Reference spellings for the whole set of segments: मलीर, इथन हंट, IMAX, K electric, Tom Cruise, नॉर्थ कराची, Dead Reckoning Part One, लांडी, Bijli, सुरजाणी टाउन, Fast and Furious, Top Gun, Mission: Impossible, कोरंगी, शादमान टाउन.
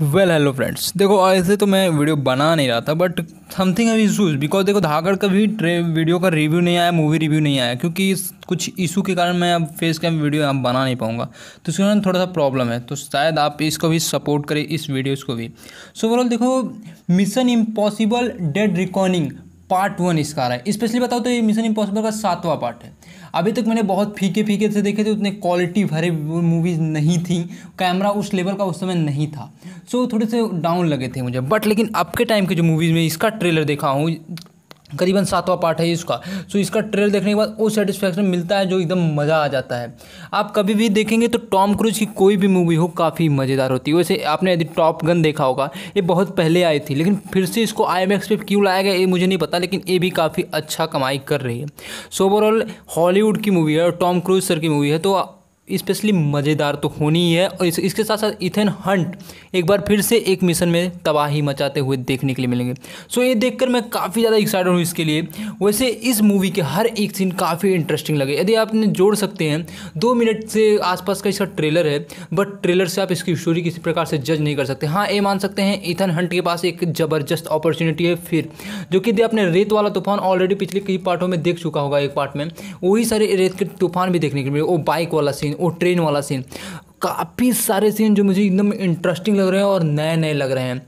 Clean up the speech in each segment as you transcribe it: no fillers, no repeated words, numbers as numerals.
Well hello friends, देखो ऐसे तो मैं वीडियो बना नहीं रहा था but something have issues because देखो धाकड़ का भी वीडियो का रिव्यू नहीं आया, मूवी रिव्यू नहीं आया क्योंकि कुछ इशू के कारण मैं अब फेस कैम वीडियो अब बना नहीं पाऊंगा, तो इसके कारण थोड़ा सा प्रॉब्लम है। तो शायद आप इसको भी सपोर्ट करें, इस वीडियोज़ को भी। सो ओवरऑल देखो mission impossible dead reckoning part 1 इसका आ रहा है। स्पेशली बताओ तो ये मिशन इम्पॉसिबल का 7वां पार्ट है। अभी तक मैंने बहुत फीके से देखे थे, उतने क्वालिटी भरे मूवीज़ नहीं थी, कैमरा उस लेवल का उस समय नहीं था, सो थोड़े से डाउन लगे थे मुझे। बट लेकिन अब के टाइम के जो मूवीज़ में इसका ट्रेलर देखा हूँ, करीबन 7वां पार्ट है इसका, सो इसका ट्रेलर देखने के बाद वो सेटिस्फैक्शन मिलता है जो एकदम मज़ा आ जाता है। आप कभी भी देखेंगे तो टॉम क्रूज की कोई भी मूवी हो काफ़ी मज़ेदार होती है। वैसे आपने यदि टॉप गन देखा होगा, ये बहुत पहले आई थी लेकिन फिर से इसको IMAX पे क्यों लाया गया ये मुझे नहीं पता, लेकिन ये भी काफ़ी अच्छा कमाई कर रही है। सो ओवरऑल हॉलीवुड की मूवी है और टॉम क्रूज सर की मूवी है तो स्पेशली मज़ेदार तो होनी ही है। और इसके साथ साथ इथन हंट एक बार फिर से एक मिशन में तबाही मचाते हुए देखने के लिए मिलेंगे। सो ये देखकर मैं काफ़ी ज़्यादा एक्साइटेड हूँ इसके लिए। वैसे इस मूवी के हर एक सीन काफ़ी इंटरेस्टिंग लगे, यदि आपने जोड़ सकते हैं 2 मिनट से आसपास का इसका ट्रेलर है, बट ट्रेलर से आप इसकी स्टोरी किसी प्रकार से जज नहीं कर सकते। हाँ ये मान सकते हैं इथन हंट के पास एक ज़बरदस्त अपॉर्चुनिटी है फिर, जो कि यदि आपने रेत वाला तूफान ऑलरेडी पिछले कई पार्टों में देख चुका होगा, एक पार्ट में वही सारे रेत के तूफान भी देखने के लिए, वो बाइक वाला सीन, वो ट्रेन वाला सीन, काफ़ी सारे सीन जो मुझे एकदम इंटरेस्टिंग लग रहे हैं और नए नए लग रहे हैं।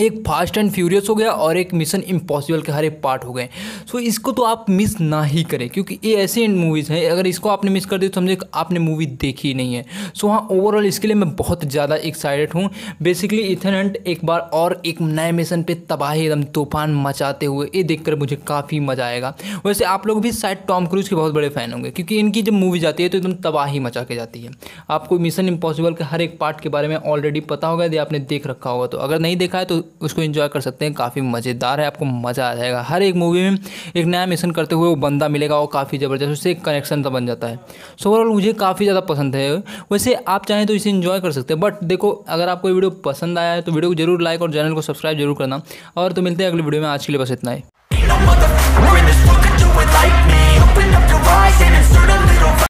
एक फास्ट एंड फ्यूरियस हो गया और एक मिशन इम्पॉसिबल के हर एक पार्ट हो गए। सो इसको तो आप मिस ना ही करें क्योंकि ये ऐसे मूवीज़ हैं, अगर इसको आपने मिस कर दिया तो समझे आपने मूवी देखी ही नहीं है। सो हाँ ओवरऑल इसके लिए मैं बहुत ज़्यादा एक्साइटेड हूँ। बेसिकली इथन हंट एक बार और एक नए मिशन पे तबाही एकदम तूफान मचाते हुए, ये देखकर मुझे काफ़ी मज़ा आएगा। वैसे आप लोग भी शायद टॉम क्रूज के बहुत बड़े फ़ैन होंगे क्योंकि इनकी जब मूवी जाती है तो एकदम तबाही मचा के जाती है। आपको मिशन इम्पॉसिबल के हर एक पार्ट के बारे में ऑलरेडी पता होगा यदि आपने देख रखा होगा, तो अगर नहीं देखा है तो उसको एंजॉय कर सकते हैं, काफ़ी मज़ेदार है, आपको मज़ा आ जाएगा। हर एक मूवी में एक नया मिशन करते हुए वो बंदा मिलेगा और काफ़ी ज़बरदस्त उससे एक कनेक्शन तो बन जाता है। सो ओवरऑल मुझे काफ़ी ज़्यादा पसंद है। वैसे आप चाहें तो इसे एंजॉय कर सकते हैं, बट देखो अगर आपको ये वीडियो पसंद आया है तो वीडियो को जरूर लाइक और चैनल को सब्सक्राइब जरूर करना। और तो मिलते हैं अगले वीडियो में, आज के लिए बस इतना ही।